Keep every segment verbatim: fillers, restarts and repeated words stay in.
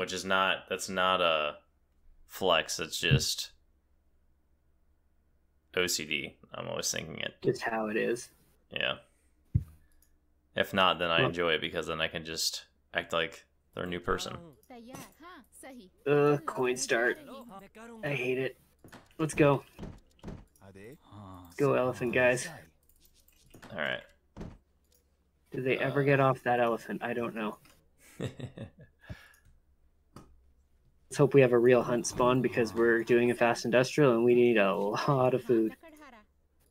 which is not, that's not a flex, that's just O C D. I'm always thinking it. It's how it is. Yeah. If not, then I enjoy it because then I can just act like they're a new person. Ugh, coin start. I hate it. Let's go. Go elephant, guys. Alright. Did they ever uh, get off that elephant? I don't know. Let's hope we have a real hunt spawn because we're doing a fast industrial and we need a lot of food.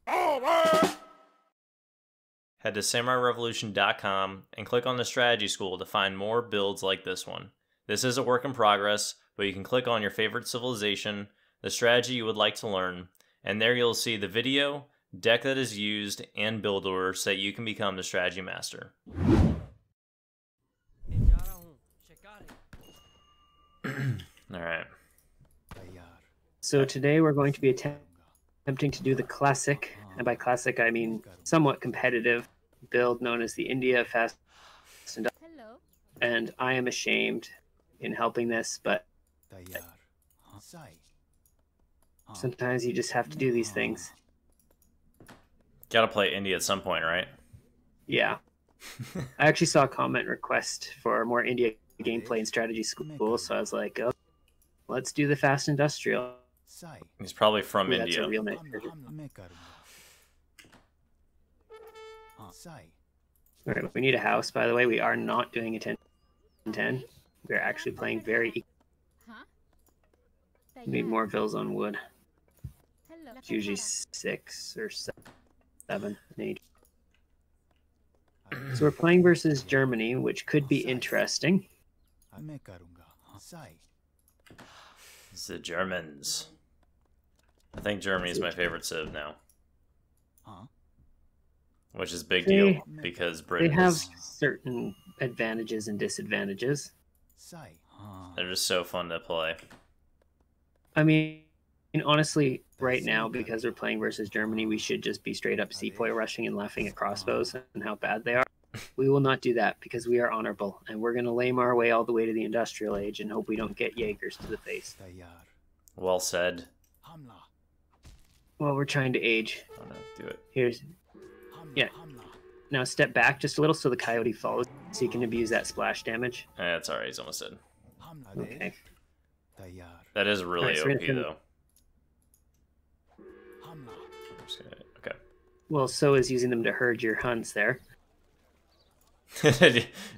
Head to Samurai Revolution dot com and click on the strategy school to find more builds like this one. This is a work in progress, but you can click on your favorite civilization, the strategy you would like to learn, and there you'll see the video, deck that is used, and build order so that you can become the strategy master. Alright. So today we're going to be attempting attempting to do the classic, and by classic I mean somewhat competitive build known as the India Fast Industrial. And I am ashamed in helping this, but sometimes you just have to do these things. Gotta play India at some point, right? Yeah. I actually saw a comment request for more India gameplay and strategy school, so I was like, oh, let's do the Fast Industrial. He's probably from Ooh, India. That's a real name. Alright, we need a house, by the way. We are not doing a ten ten. We're actually playing very... We need more villas on wood. It's usually six or seven. Eight. So we're playing versus Germany, which could be interesting. It's the Germans. I think Germany is my favorite civ now, which is a big they, deal because Britain. They have is... certain advantages and disadvantages. They're just so fun to play. I mean, honestly, right now because we're playing versus Germany, we should just be straight up sepoy rushing and laughing at crossbows and how bad they are. We will not do that because we are honorable and we're going to lame our way all the way to the industrial age and hope we don't get Jaegers to the face. Well said. Well, we're trying to age. I'm gonna do it. Here's... Yeah. Now step back just a little so the coyote follows so you can abuse that splash damage. Eh, that's alright. He's almost dead. Okay. That is really right, O P, though. Gonna... Okay. Well, so is using them to herd your hunts there.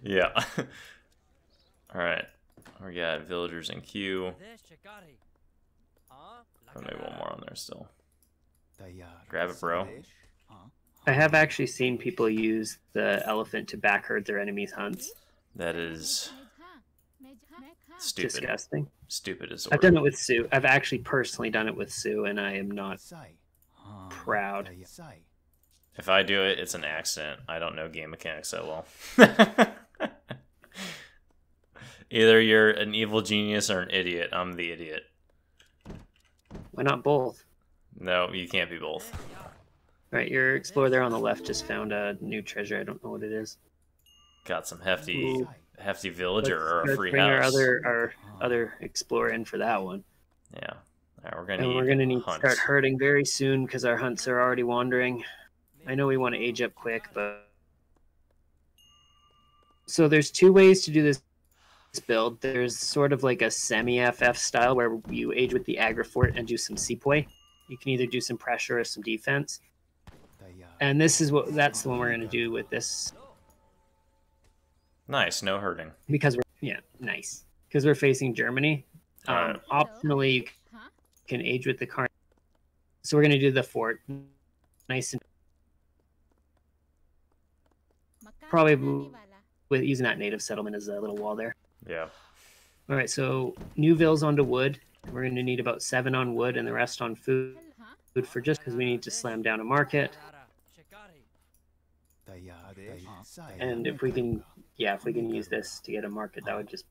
Yeah. Alright. We got villagers in queue. Put maybe one more on there still. Grab it, bro. I have actually seen people use the elephant to back herd their enemies' hunts. That is... Stupid. Disgusting. Stupid is the word. I've done it with Sue. I've actually personally done it with Sue, and I am not proud. If I do it, it's an accident. I don't know game mechanics that well. Either you're an evil genius or an idiot. I'm the idiot. Why not both? No, you can't be both. Alright, your explorer there on the left just found a new treasure. I don't know what it is. Got some hefty Ooh. hefty villager let's, or a let's free bring house. Our other our other explorer in for that one. Yeah. Right, we're gonna and we're gonna need hunts. to start herding very soon because our hunts are already wandering. I know we want to age up quick, but... So there's two ways to do this build. There's sort of like a semi-F F style where you age with the aggro fort and do some sepoy. You can either do some pressure or some defense. And this is what that's the one we're going to do with this. Nice, no hurting. Because we're... Yeah, nice. Because we're facing Germany. Um, right. Optionally, you can age with the car. So we're going to do the fort. Nice and... Probably with using that native settlement as a little wall there. Yeah. All right, so new villas onto wood. We're going to need about seven on wood and the rest on food, food for just because we need to slam down a market. And if we can, yeah, if we can use this to get a market, that would just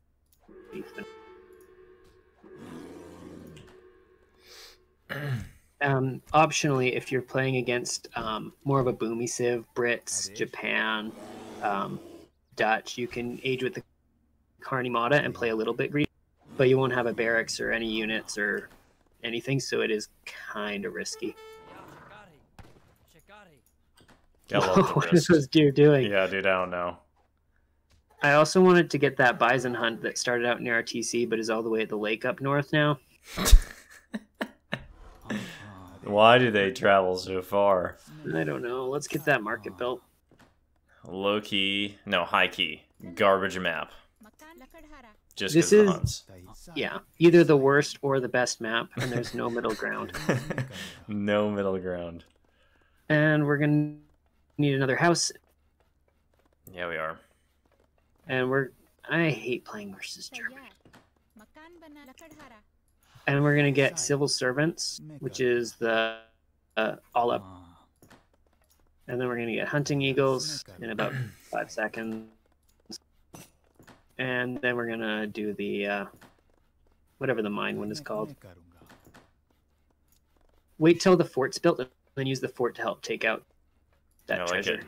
be fun. Um, optionally, if you're playing against um, more of a boomy civ, Brits, Japan, um, Dutch, you can age with the Carnimata and play a little bit greedy, but you won't have a barracks or any units or anything, so it is kind of risky. I love the what is this deer doing? Yeah, dude, I don't know. I also wanted to get that bison hunt that started out near our T C, but is all the way at the lake up north now. Why do they travel so far? I don't know. Let's get that market built. Low key, no, high key. Garbage map. Just this is, hunts. Yeah, either the worst or the best map, and there's no middle ground. No middle ground. And we're gonna need another house. Yeah, we are. And we're. I hate playing versus Germany. And we're gonna get civil servants, which is the uh, all up. And then we're gonna get hunting eagles in about five seconds. And then we're gonna do the uh, whatever the mine one is called. Wait till the fort's built, and then use the fort to help take out that I treasure. Like it.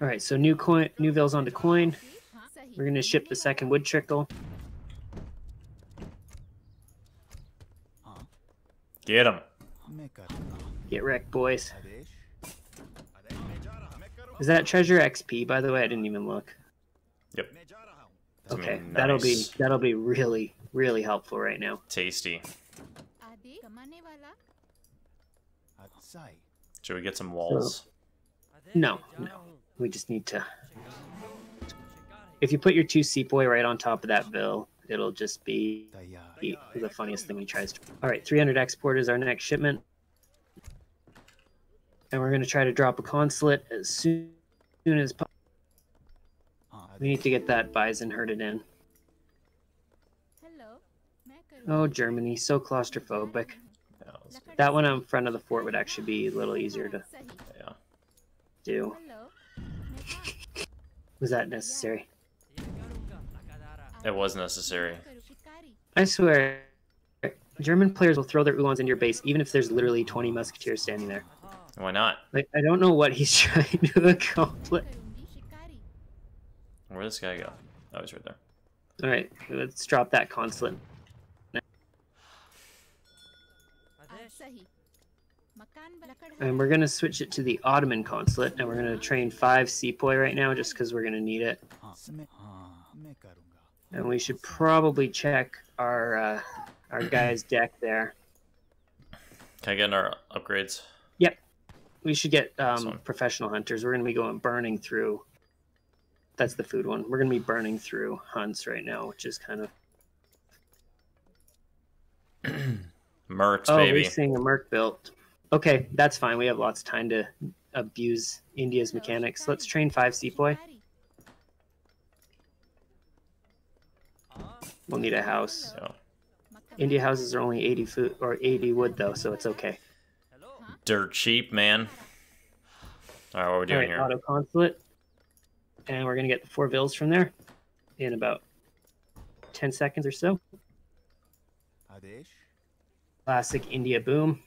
All right, so new coin, Newville's onto coin. We're gonna ship the second wood trickle. Get him. Get wrecked, boys. Is that treasure X P, by the way? I didn't even look. Yep. Okay, nice. that'll be that'll be really really helpful right now. Tasty. Should we get some walls? No, no. We just need to. If you put your two sepoy right on top of that bill, it'll just be the funniest thing he tries to. All right, three hundred export is our next shipment, and we're going to try to drop a consulate as soon, soon as possible. We need to get that bison herded in. Oh, Germany, so claustrophobic. That one on front of the fort would actually be a little easier to yeah. do. Was that necessary? It was necessary. I swear, German players will throw their Uhlans into your base, even if there's literally twenty musketeers standing there. Why not? Like, I don't know what he's trying to accomplish. Where'd this guy go? Oh, he's right there. All right, let's drop that consulate. And we're gonna switch it to the Ottoman consulate, and we're gonna train five sepoy right now, just because we're gonna need it. And we should probably check our uh, our guy's deck there. Can I get in our upgrades? Yep. We should get um, professional hunters. We're gonna be going burning through. That's the food one. We're gonna be burning through hunts right now, which is kind of. Mercs, oh, baby. We're seeing a merc built. Okay, that's fine. We have lots of time to abuse India's mechanics. Let's train five sepoy. We'll need a house. So. India houses are only eighty food or eighty wood though, so it's okay. Dirt cheap, man. All right, what are we doing right, here? Auto consulate, and we're gonna get the four villas from there in about ten seconds or so. Classic India boom.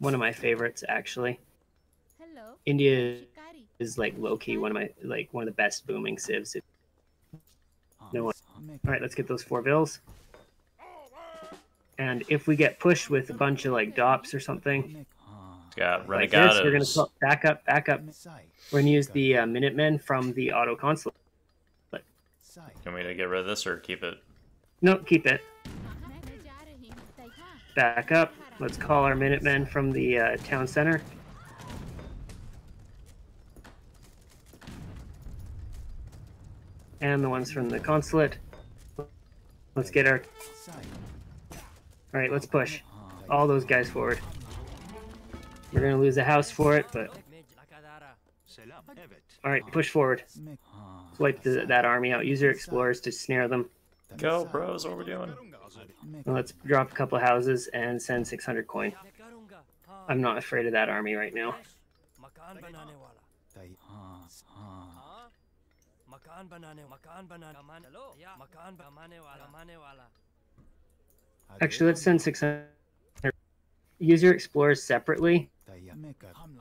One of my favorites, actually. Hello. India is like low-key one of my like one of the best booming civs. No one. All right, let's get those four villas. And if we get pushed with a bunch of like dops or something, got like this, we're gonna pull, back up, back up. We're gonna use the uh, Minutemen from the auto consulate. But can we get rid of this or keep it? No, keep it. Back up. Let's call our Minutemen from the uh, town center. And the ones from the consulate. Let's get our... Alright, let's push all those guys forward. We're going to lose a house for it, but... Alright, push forward. Let's wipe the, that army out. Use your explorers to snare them. Go, bros, what are we doing? Let's drop a couple houses and send six hundred coin. I'm not afraid of that army right now. Actually, let's send six hundred. Use your explorers separately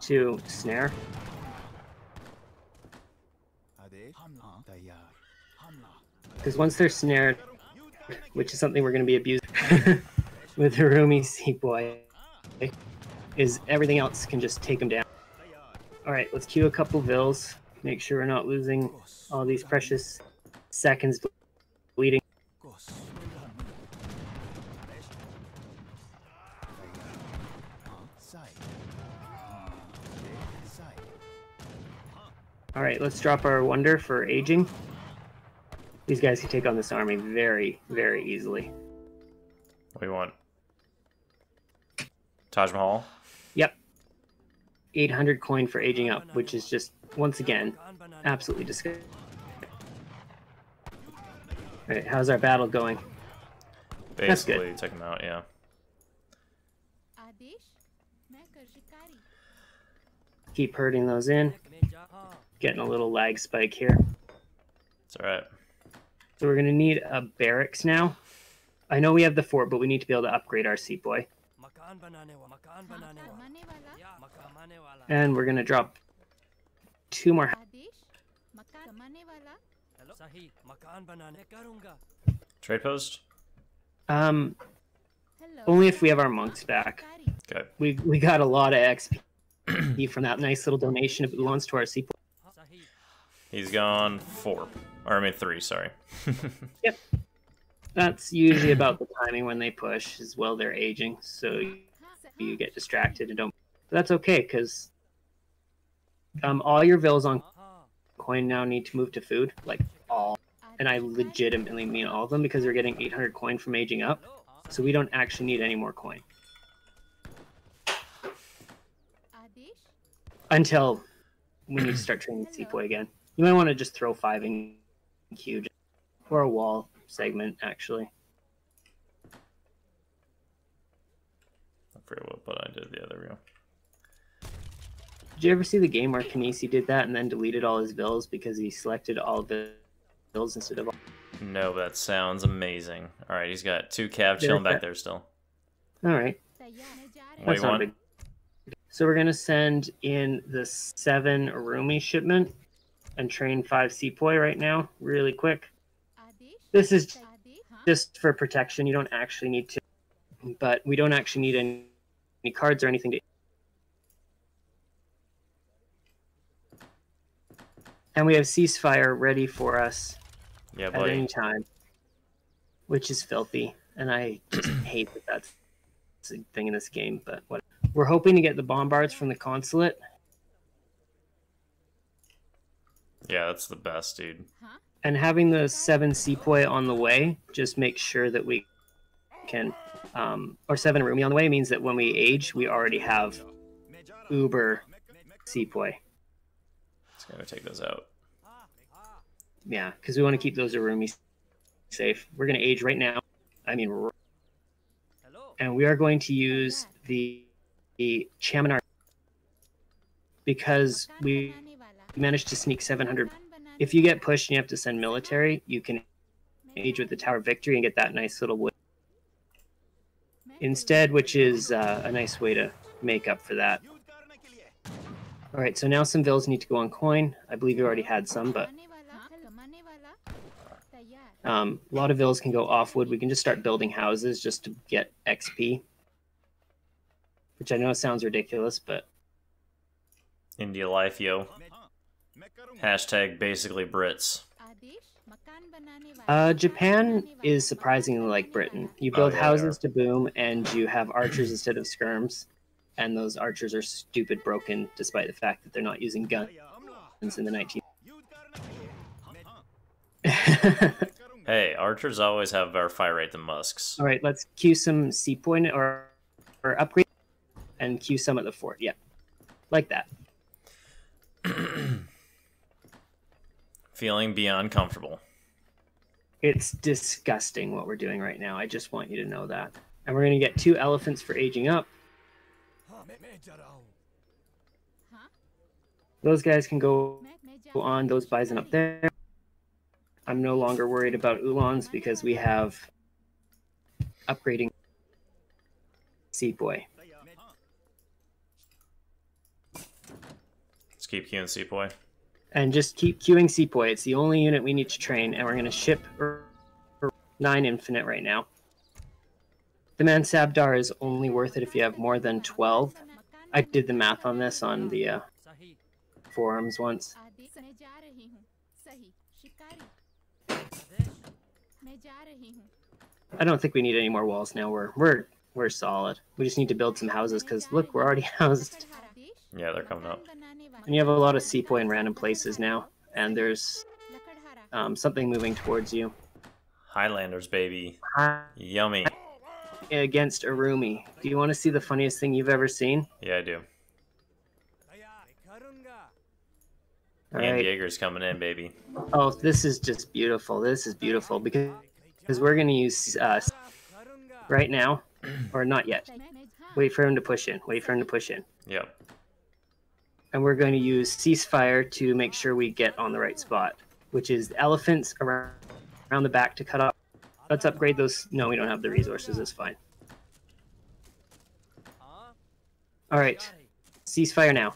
to snare. Because once they're snared, which is something we're going to be abusing with Urumi Sepoy, is everything else can just take them down. Alright, let's queue a couple vills. Make sure we're not losing all these precious seconds bleeding. Alright, let's drop our wonder for aging. These guys can take on this army very, very easily. What do you want? Taj Mahal? Yep. eight hundred coin for aging up, which is just, once again, absolutely disgusting. Alright, how's our battle going? Basically, take them out, yeah. Keep herding those in. Getting a little lag spike here. It's alright. So we're going to need a barracks now. I know we have the fort, but we need to be able to upgrade our sepoy. And we're going to drop two more. Trade post? Um, only if we have our monks back. Okay. We, we got a lot of X P from that nice little donation. It belongs to our sepoy. He's gone four. Or I mean three, sorry. Yep. That's usually about the timing when they push, as well they're aging, so you get distracted and don't... But that's okay, because um, all your vills on coin now need to move to food, like all. And I legitimately mean all of them, because they're getting eight hundred coin from aging up, so we don't actually need any more coin. Until we need to start training Sepoy again. You might want to just throw five in queue, or a wall segment, actually. I forget what but I did the other reel. Did you ever see the game where Kinesi did that and then deleted all his bills because he selected all the bills instead of all? No, that sounds amazing. All right, he's got two calves chilling back there still. All right. That's not big. So we're going to send in the seven Urumi shipment and train five sepoy right now, really quick. This is just for protection. You don't actually need to, but we don't actually need any, any cards or anything to. And we have ceasefire ready for us yeah, at any time, which is filthy. And I just hate that that's a thing in this game, but whatever. We're hoping to get the bombards from the consulate. Yeah, that's the best, dude. And having the seven sepoy on the way just makes sure that we can... Um, or seven Urumi on the way means that when we age, we already have uber sepoy. It's going to take those out. Yeah, because we want to keep those Urumi safe. We're going to age right now. I mean... Right. And we are going to use the, the Chaminar because we... managed to sneak seven hundred. If you get pushed and you have to send military, you can age with the Tower of Victory and get that nice little wood instead, which is uh, a nice way to make up for that. All right, so now some vills need to go on coin. I believe you already had some, but um, a lot of vills can go off wood. We can just start building houses just to get X P, which I know sounds ridiculous, but India life, yo. Hashtag basically Brits. Uh, Japan is surprisingly like Britain. You build oh, yeah, houses to boom, and you have archers instead of skirms, and those archers are stupid broken, despite the fact that they're not using guns in the nineteenth. Hey, archers always have better fire rate than musks. All right, let's queue some sepoy or or upgrade, and queue some at the fort. Yeah, like that. Feeling beyond comfortable. It's disgusting what we're doing right now. I just want you to know that. And we're going to get two elephants for aging up. Those guys can go on. Those bison up there. I'm no longer worried about Ulans because we have upgrading Sepoy. Let's keep queuing Sepoy. and just keep queuing Sepoy. It's the only unit we need to train, and we're going to ship nine infinite right now. The Mansabdar is only worth it if you have more than twelve. I did the math on this on the uh, forums once. I don't think we need any more walls now. We're we're we're solid. We just need to build some houses because look, we're already housed. Yeah, they're coming up. And you have a lot of sepoy in random places now, and there's um, something moving towards you. Highlanders, baby. Hi Yummy. Against Urumi. Do you want to see the funniest thing you've ever seen? Yeah, I do. All and right. Jaeger's coming in, baby. Oh, this is just beautiful. This is beautiful because because we're going to use uh, right now, or not yet. Wait for him to push in. Wait for him to push in. Yep. And we're going to use ceasefire to make sure we get on the right spot, which is elephants around around the back to cut off. Let's upgrade those. No, we don't have the resources. It's fine. All right. Ceasefire now.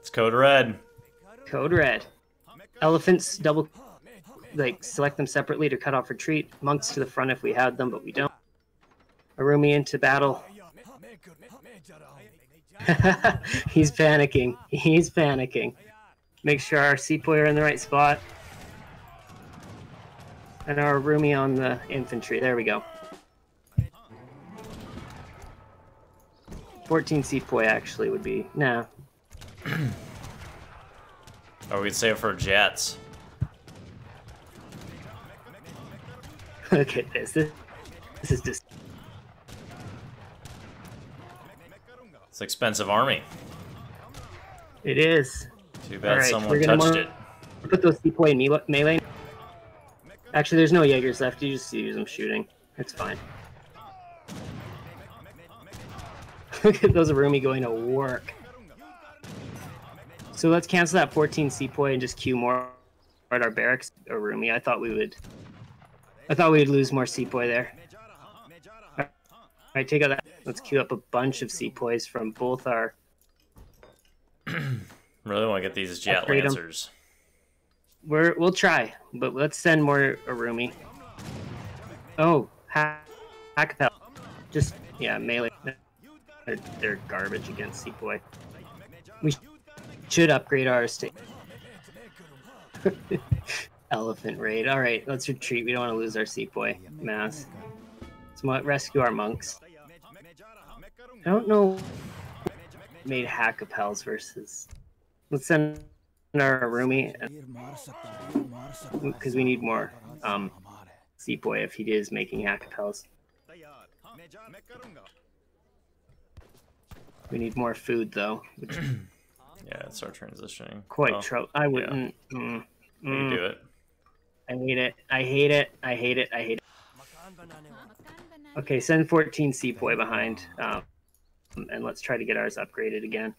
It's code red. Code red. Elephants double, like, select them separately to cut off retreat. Monks to the front if we had them, but we don't. Urumi into battle. He's panicking. He's panicking. Make sure our sepoy are in the right spot. And our Urumi on the infantry. There we go. fourteen sepoy actually would be... Nah. Or we could save it for jets. Look at this. This, this is just... It's an expensive army. It is. Too bad right, someone touched it. Put those sepoy in me melee. Actually, there's no Jaegers left. You just use them shooting. It's fine. Look at those Urumi going to work. So let's cancel that fourteen sepoy and just queue more at our barracks Urumi. I thought we would. I thought we would lose more sepoy there. All right, take out that. Let's queue up a bunch of sepoys from both our. Really want to get these Jet Lancers. Them. We're, we'll try, but let's send more Urumi. Oh, Hakkapelles. Just, yeah, melee. They're, they're garbage against Sepoy. We should upgrade ours to... Elephant raid. All right, let's retreat. We don't want to lose our Sepoy mass. Let's rescue our monks. I don't know... Made Hakkapelles versus... Let's send... our Urumi, because we need more um, Sepoy if he is making Hakkapelles. We need more food though. Which yeah, it's our transitioning. Quite oh, trouble. I wouldn't. Yeah. Mm, mm, you do it. I hate it. I hate it. I hate it. I hate it. Okay, send fourteen Sepoy behind, um, and let's try to get ours upgraded again.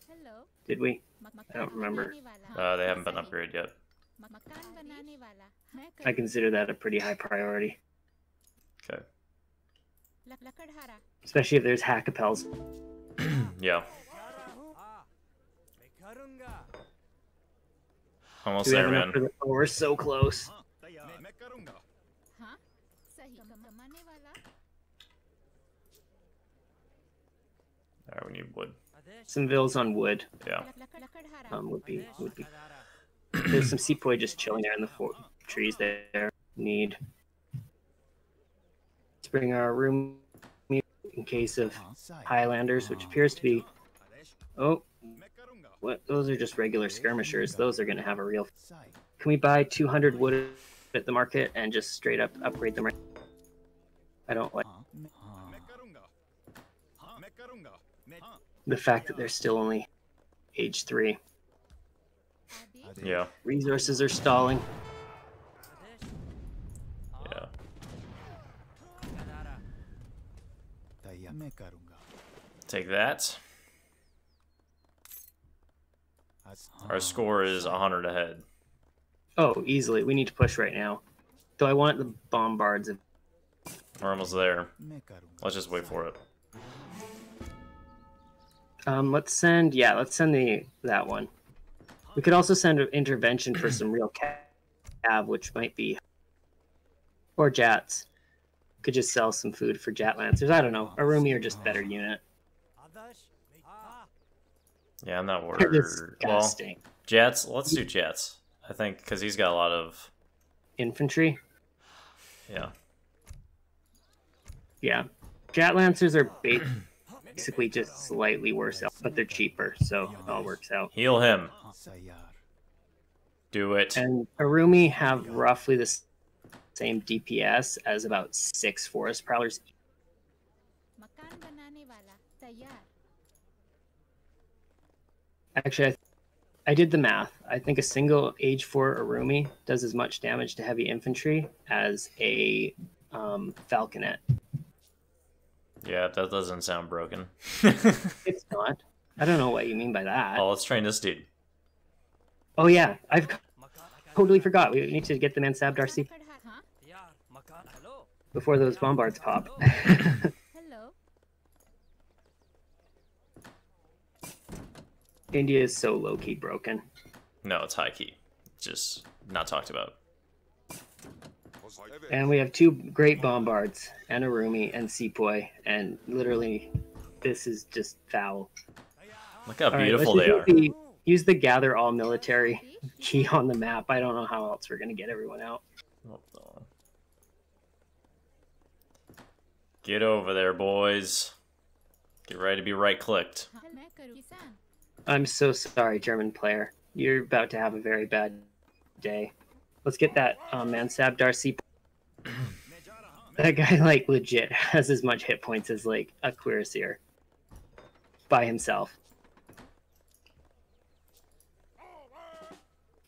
Did we? I don't remember. Uh, they haven't been upgraded yet. I consider that a pretty high priority. Okay. Especially if there's Hakkapelles. Yeah. Almost there, man. The... Oh, we're so close. Alright, we need wood. Some vills on wood. Yeah. Um, would be would be. There's some sepoy just chilling there in the for trees. There need. Let's bring our room in case of Highlanders, which appears to be. Oh, what? Those are just regular skirmishers. Those are going to have a real. Can we buy two hundred wood at the market and just straight up upgrade them? Right? I don't like. The fact that they're still only age three. Yeah. Resources are stalling. Yeah. Take that. Our score is one hundred ahead. Oh, easily. We need to push right now. Though I want the bombards. We're almost there. Let's just wait for it. Um, let's send, yeah, let's send the that one. We could also send an intervention for some real cav, which might be, or Jats. Could just sell some food for Jat Lancers. I don't know. Urumi are just better unit. Yeah, I'm not worried. Well, Jats. Let's do Jats. I think because he's got a lot of infantry. Yeah. Yeah, Jat Lancers are big. Basically just slightly worse out, but they're cheaper, so it all works out. Heal him. Do it. And Urumi have roughly the same D P S as about six Forest Prowlers. Actually, I, th I did the math. I think a single age four Urumi does as much damage to heavy infantry as a um, Falconet. Yeah, that doesn't sound broken. It's not. I don't know what you mean by that. Oh, let's train this dude. Oh, yeah. I've totally forgot. We need to get the Mansabdar C before those bombards pop. Hello. India is so low-key broken. No, it's high-key. Just not talked about. And we have two great bombards, and Urumi, and Sepoy, and literally, this is just foul. Look how all beautiful right, they are. The, use the gather all military key on the map. I don't know how else we're going to get everyone out. Get over there, boys. Get ready to be right-clicked. I'm so sorry, German player. You're about to have a very bad day. Let's get that um, Mansabdar C. That guy, like, legit has as much hit points as, like, a Cuirassier by himself.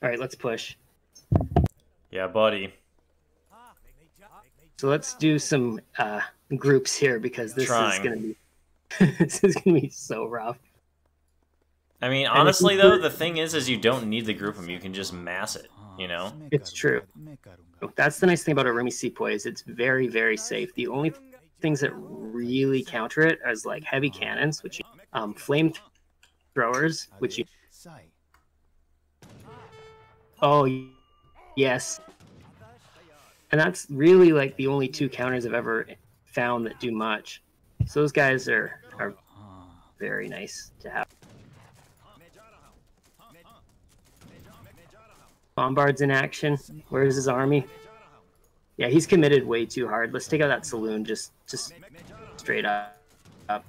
All right, let's push. Yeah, buddy. So let's do some uh, groups here because this Trying. is gonna be this is gonna be so rough. I mean, honestly, though, the thing is, is you don't need to group them. You can just mass it, you know? It's true. That's the nice thing about Urumi Sepoy is it's very, very safe. The only things that really counter it are like heavy cannons, which um, flame throwers, which you... Oh, yes. And that's really, like, the only two counters I've ever found that do much. So those guys are, are very nice to have. Bombard's in action. Where's his army? Yeah, he's committed way too hard. Let's take out that saloon just just straight up. up.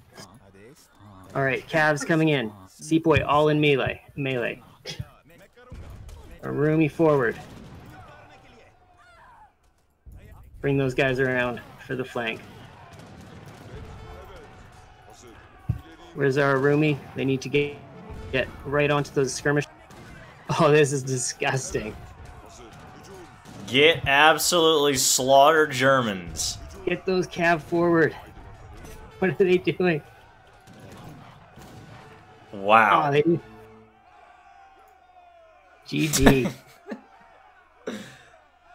Alright, Cavs coming in. Sepoy all in melee. Melee. Urumi forward. Bring those guys around for the flank. Where's our Urumi? They need to get, get right onto those skirmish. Oh, this is disgusting. Get absolutely slaughtered, Germans. Get those cav forward. What are they doing? Wow. Oh, they... G G.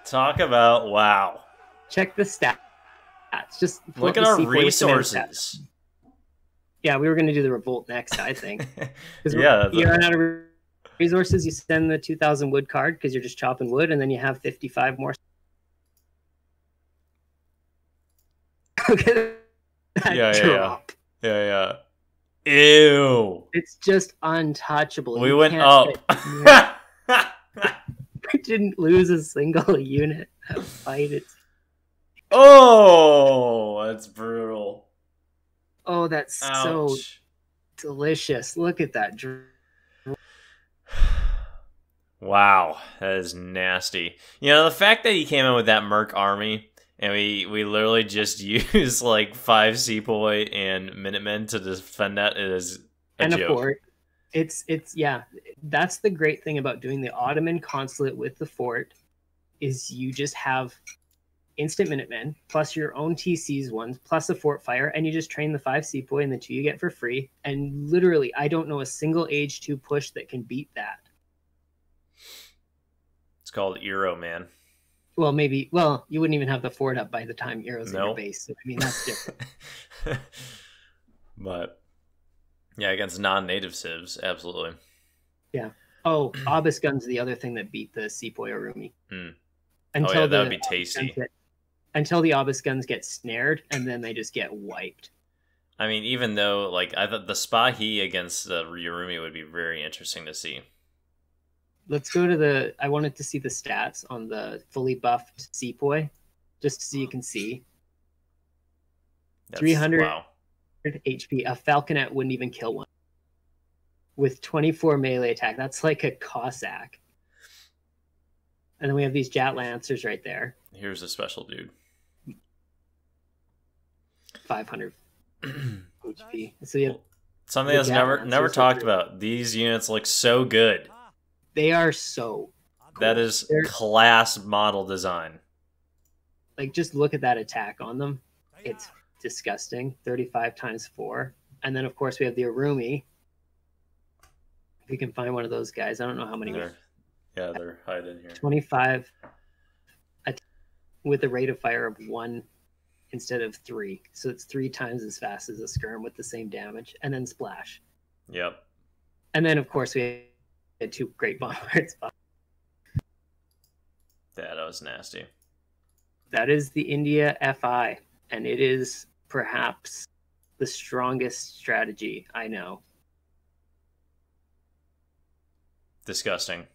Talk about wow. Check the stats. Just look at our resources. Yeah, we were going to do the revolt next, I think. Yeah, you run out of resources, you send the two thousand wood card because you're just chopping wood, and then you have fifty-five more. Look at that yeah, drop. Yeah, yeah, yeah. Ew. It's just untouchable. We you went up. We didn't lose a single unit. That fight it. Oh, that's brutal. Oh, that's Ouch. so delicious. Look at that drop. Wow, that is nasty. You know, the fact that he came in with that merc army and we we literally just used like five Sepoy and Minutemen to defend that is a and joke. A fort. It's it's yeah. That's the great thing about doing the Ottoman consulate with the fort is you just have instant Minutemen plus your own T C's ones plus a fort fire, and you just train the five Sepoy and the two you get for free. And literally, I don't know a single age two push that can beat that. It's called Eero, man. Well, maybe. Well, you wouldn't even have the fort up by the time Eero's nope. in your base. So, I mean, that's different. But Yeah, against non-native civs, absolutely. Yeah. Oh, Abus Guns, the other thing that beat the Sepoy Urumi. Mm. Until oh yeah, that the, would be tasty. Get, until the Abus Guns get snared, and then they just get wiped. I mean, even though, like, I thought the Spahi against the Urumi would be very interesting to see. Let's go to the... I wanted to see the stats on the fully buffed Sepoy, just so you can see. That's, three hundred wow. H P. A Falconet wouldn't even kill one. With twenty-four melee attack. That's like a Cossack. And then we have these Jat Lancers right there. Here's a special dude. five hundred H P. So you have something that's never never talked about. These units look so good. They are so cool. That is They're, class model design. Like, just look at that attack on them. It's disgusting. thirty-five times four. And then, of course, we have the Urumi. If you can find one of those guys. I don't know how many. They're, yeah, they're hiding here. twenty-five with a rate of fire of one instead of three. So it's three times as fast as a skirm with the same damage. And then splash. Yep. And then, of course, we had two great bombards. That was nasty. That is the India F I. And it is perhaps the strongest strategy I know. Disgusting.